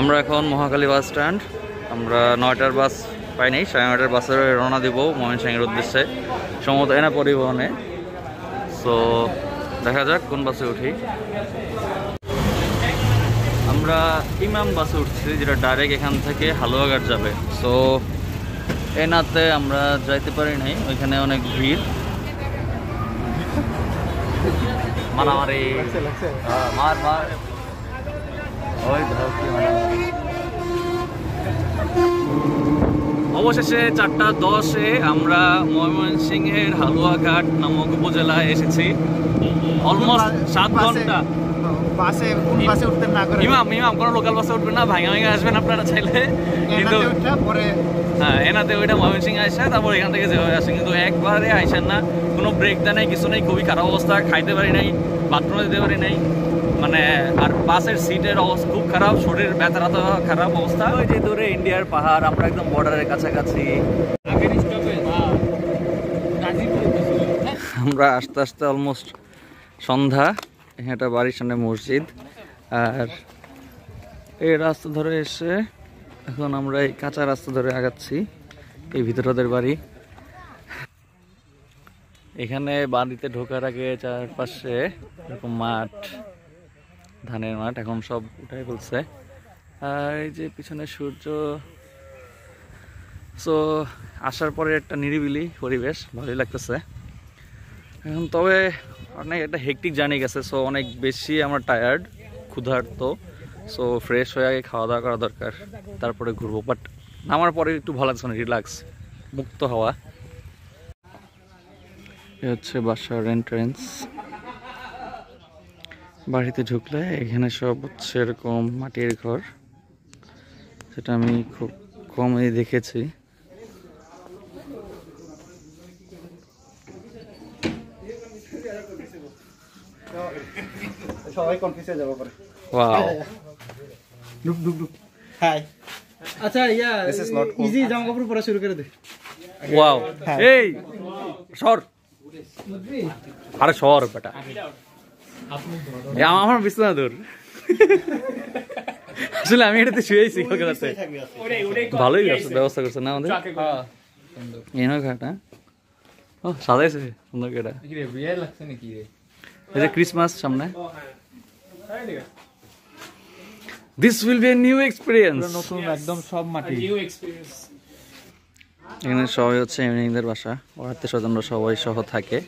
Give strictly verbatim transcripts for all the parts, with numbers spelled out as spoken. আমরা এখন Mohakhali bus stand. আমরা নয়টার বাস পাইনি, সাড়ে নয়টার বাসে রওনা দিব ময়মনসিংহের উদ্দেশ্যে, সম্ভবত এনা পরিবহনে। সো দেখা যাক কোন বাসে উঠি। আমরা ইমাম বাসে উঠছি, যেটা ডাইরেক্ট এখান থেকে হালুয়াঘাট যাবে। সো এনাতে আমরা যাইতে পারি নাই, ওইখানে অনেক ভিড়, মারামারি মার মার ওই ধরছি। অবশেষে চারটা দশে আমরা ময়মনসিংহের হালুয়াঘাট নামক উপজেলায় এসেছি। অলমোস্ট সাত ঘন্টা বাসে। কোন বাসে উঠবেন না করে ইমাম ইমাম কোন লোকাল বাসে উঠবেন না, ভাঙা ভাঙা আসবেন আপনারা চাইলে। কিন্তু হ্যাঁ, এনাতে ওইটা ময়মনসিংহে আসে, তারপর এখান থেকে যেভাবে আসে। কিন্তু একবারে আইসেন না, কোনো ব্রেক দা নেই, কিছু নেই, খুবই খারাপ অবস্থা। খাইতে পারি নাই, বাথরুমে যেতে পারি নাই, মানে আর বাসের সিটের অবস্থা খুব খারাপ, শরীর ব্যথা তো খারাপ অবস্থা। ওই যে দূরে ইন্ডিয়ার পাহাড়, আমরা একদম বর্ডারের কাছাকাছি। আমরা আস্তে আস্তে অলমোস্ট সন্ধ্যা। এটা বাড়ির সামনে মসজিদ, আর এই রাস্তা ধরে এসে এখন আমরা এই কাঁচা রাস্তা ধরে আগাচ্ছি। এই ভিতরদের বাড়ি, এখানে বাড়িতে ঢোকার আগে চারপাশে এরকম মাঠ, ধানের মাঠ, এখন সব উঠাই ফেলছে। আর এই যে পিছনে সূর্য। সো আসার পরে একটা নিরিবিলি পরিবেশ, ভালোই লাগতেছে এখন। তবে অনেক একটা হেকটিক জার্নি গেছে, সো অনেক বেশি আমরা টায়ার্ড, ক্ষুধার্ত। সো ফ্রেশ হয়ে আগে খাওয়া দাওয়া করা দরকার, তারপরে ঘুরবো। বাট নামার পরে একটু ভালো লাগছে, রিল্যাক্স, মুক্ত হওয়া। এ হচ্ছে বাসার এন্ট্রেন্স। বাড়িতে ঢুকলে এখানে সব হচ্ছে এরকম মাটির ঘর, সেটা আমি খুব কমই দেখেছি। আরে সর বেটা, আমার বিছানা দূর। আসলে আমি এটাতে শুয়েছি, ভালোই ব্যবস্থা করছে না আমাদের। ও সাজাইছে সুন্দর কেটা, এটা ক্রিসমাস সামনে। This will be a new experience, নতুন একদম সব মাটি নিউ এক্সপেরিয়েন্স। এখানে সবাই হচ্ছে ইমরানদের বাসা, ওর আত্মীয়স্বজনরা সবাই সহ থাকে।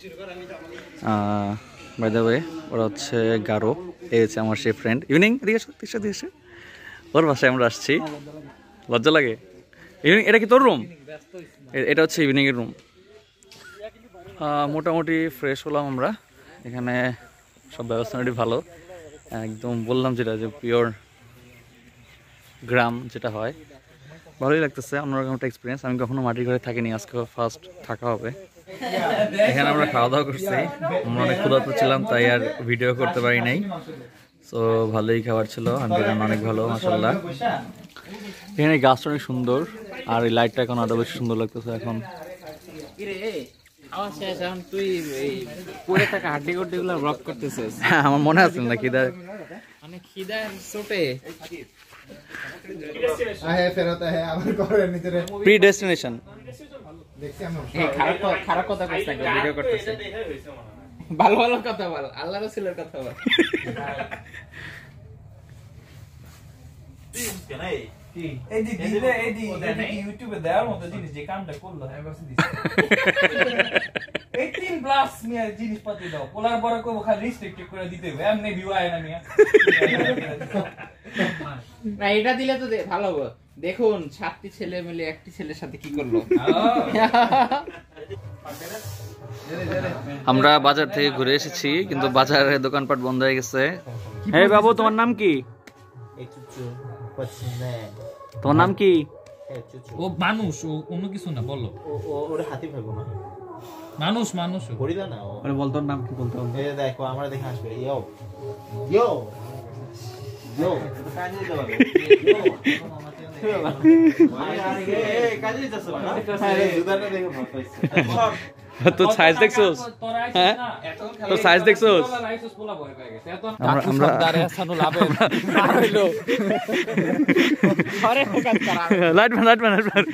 বাই দ্য ওয়ে ওরা হচ্ছে গারো, এ হচ্ছে আমার সেই ফ্রেন্ড। ইভিনিং এদিকে সত্যির সাথে এসে ওর বাসায় আমরা আসছি, লজ্জা লাগে। ইভিনিং, এটা কি তোর রুম? এটা হচ্ছে ইভিনিংয়ের রুম। মোটামুটি ফ্রেশ হলাম আমরা। এখানে সব ব্যবস্থাটি ভালো, একদম বললাম যেটা যে পিওর গ্রাম যেটা হয়, ভালোই লাগতেছে। অন্যরকম একটা এক্সপিরিয়েন্স, আমি কখনো মাটির ঘরে থাকিনি, আজকে ফার্স্ট থাকা হবে। এখানে আমরা খাওয়া দাওয়া করছি, আমরা অনেক ক্ষুধার্ত ছিলাম তাই আর ভিডিও করতে পারি নাই। তো ভালোই খাবার ছিল, আন্টি রান্না অনেক ভালো মাশাআল্লাহ। এখানে গাছটা অনেক সুন্দর, আর এই লাইটটা এখন আরো বেশি সুন্দর লাগতেছে এখন। আমার মনে আছে না খিদা খিদা ছোটে প্রি ডেস্টিনেশন। খারাপ কথা করতেছে, ভালো ভালো কথা বল, আল্লাহ রাসূলের কথা বল। দেখুন সাতটি ছেলে মিলে একটি ছেলের সাথে কি করলো। আমরা বাজার থেকে ঘুরে এসেছি, কিন্তু বাজারে দোকানপাট বন্ধ হয়ে গেছে। হে বাবু, তোমার নাম কি? তোমার নাম কি? ও মানুষ, ও অন্য কিছু না, বলো। ওর হাতি ভাবো না, মানুষ মানুষ করিলা না। আরে বল তোর নাম কি, বলতো। এ দেখো আমরা দেখে আসবে। ইয়ো ইয়ো ইয়ো কাজে যাবে। ইয়ো মানে আরে এ কাজে যাচ্ছে না, আরে জুদাটা দেখে ভাত পাইছে। তো সাইজ দেখছস হ্যাঁ তো সাইজ দেখছস আমরা দারে আছানো লাভে না হইলো আরে ফোকাস করা লাইট লাইট লাইট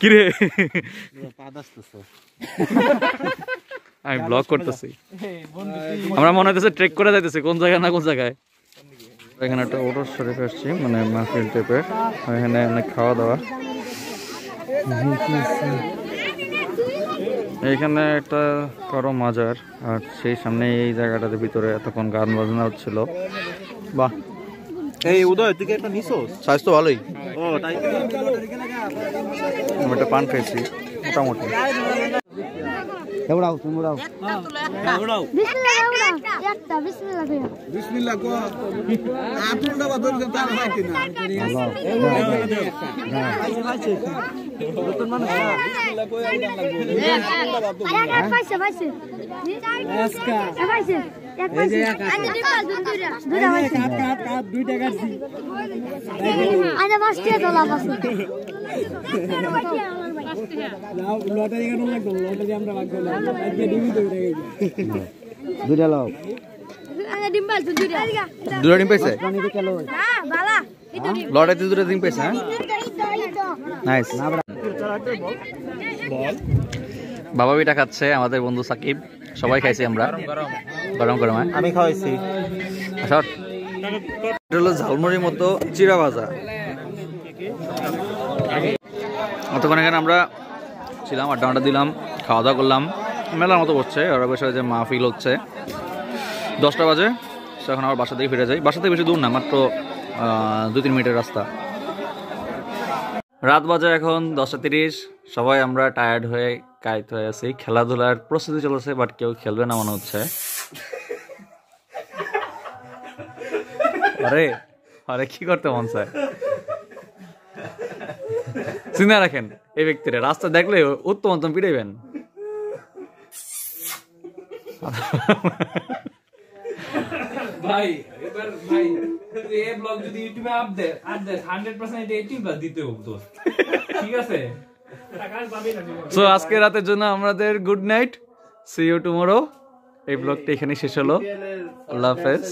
কি রে পাদাসছস আমি ব্লগ করতেছি আমরা মনে হচ্ছে ট্রেক করে যাইতেছে কোন জায়গা না কোন জায়গায় এখানে একটা অটো শরীফ আসছে মানে মাহফিল টাইপের এখানে অনেক খাওয়া দাওয়া এখানে একটা কারো মাজার আর সেই সামনে এই জায়গাটাতে ভিতরে এতক্ষণ গান বাজনা হচ্ছিল বাহ এই উদয় তুই একটা নিছস স্বাস্থ্য ভালোই ও তাই আমি একটা পান খাইছি মোটামুটি এউড়াও তুমড়াও এউড়াও বিসমিল্লাহ একটা বিসমিল্লাহ বিসমিল্লাহ কো আপুরডা বদল করতে পারতি না নতুন মানুষ বিসমিল্লাহ কো এউড়া লাগবো আরে পাইছে পাইছে আজকে পাইছে এক পাইছে আমি দুইটা দুইটা দুইটা পাইছে আপনি আপনি দুইটা কাটছি আরে বাসতে তোলা বাসতে লটারি কেন লাগলো লটারি আমরা ভাগ করলাম আজকে ডিমি তো উঠে গেছে দুইটা লাও আগে ডিম পাইছো দুইটা দুইটা ডিম পাইছে না বালা লটারিতে দুইটা ডিম পাইছে হ্যাঁ নাইস না বল বাবা বিটা খাচ্ছে আমাদের বন্ধু সাকিব সবাই খাইছি আমরা গরম গরম আমি খাওয়াইছি শর্ট এটা হলো ঝালমুড়ির মতো চিরা ভাজা অতক্ষণ এখানে আমরা ছিলাম আড্ডা আড্ডা দিলাম খাওয়া দাওয়া করলাম মেলার মতো বসছে ওরা বসে যে মাহফিল হচ্ছে দশটা বাজে সেখানে আবার বাসা থেকে ফিরে যাই বাসা থেকে বেশি দূর না মাত্র দু তিন মিনিটের রাস্তা রাত বাজে এখন দশটা তিরিশ সবাই আমরা টায়ার্ড হয়ে কায়িত হয়ে আছি খেলাধুলার প্রস্তুতি চলেছে বাট কেউ খেলবে না মনে হচ্ছে আরে আরে কি করতে মন চায় চিন্তা রাখেন এই ব্যক্তিরা রাস্তা দেখলে উত্তম উত্তম পিড়াইবেন আজকে রাতের জন্য আমাদের good night see you tomorrow এই ব্লগটা এখানে শেষ হলো আল্লাহ হাফেজ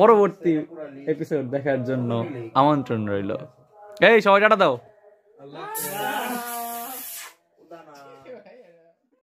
পরবর্তী এপিসোড দেখার জন্য আমন্ত্রণ রইল এই সবাই টাটা দাও I love that.